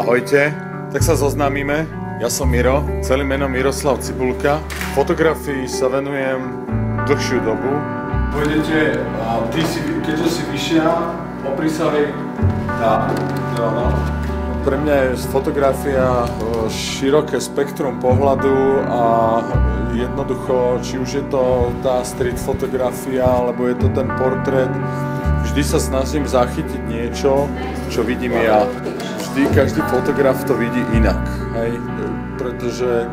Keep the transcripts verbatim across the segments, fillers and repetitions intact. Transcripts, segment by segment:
Ahojte, tak sa zoznámime. Ja som Miro, celým menom Miroslav Cibulka. Fotografii sa venujem dlhšiu dobu. Pôjdete, ty si, keďže si vyššia, opri sa vek tá. Pre mňa je fotografia široké spektrum pohľadu a jednoducho, či už je to tá street fotografia, alebo je to ten portrét, vždy sa snažím zachytiť niečo, čo vidím ja. Vždy každý fotograf to vidí inak, hej? Pretože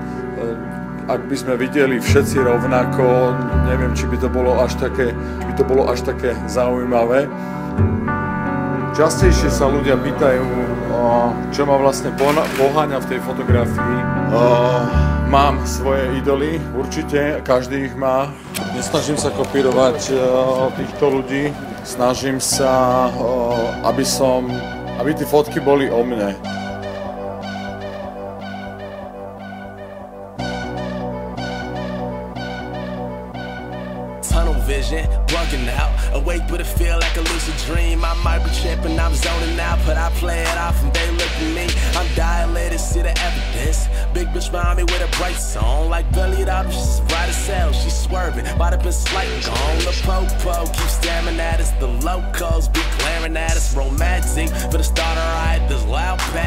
ak by sme videli všetci rovnako, neviem, či by to bolo až také, by to bolo až také zaujímavé. Častejšie sa ľudia pýtajú, čo ma vlastne poháňa v tej fotografii. Mám svoje idoly, určite, každý ich má. Nesnažím sa kopírovať týchto ľudí, snažím sa, aby som aby ty fotky boli o mne. Tunnel vision, blunking out, awake but it feel like a lucid dream. I might be tripping, I'm zoning out, but I play it off and they look at me. I'm dilated, see the evidence. Big bitch behind me with a bright song, like belly it up, she's right as hell. She's swerving, bought up in slight gone. The po-po keeps staring at us, the locals be glaring at us. Romantic, for the starter, right? This loud pack.